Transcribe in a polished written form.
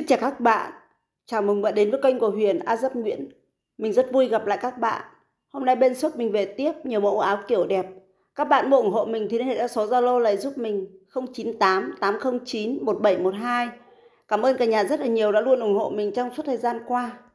Xin chào các bạn, chào mừng bạn đến với kênh của Huyền AZ Nguyễn. Mình rất vui gặp lại các bạn. Hôm nay bên shop mình về tiếp nhiều mẫu áo kiểu đẹp. Các bạn muốn ủng hộ mình thì liên hệ theo số Zalo này giúp mình 098 809 1712. Cảm ơn cả nhà rất là nhiều đã luôn ủng hộ mình trong suốt thời gian qua.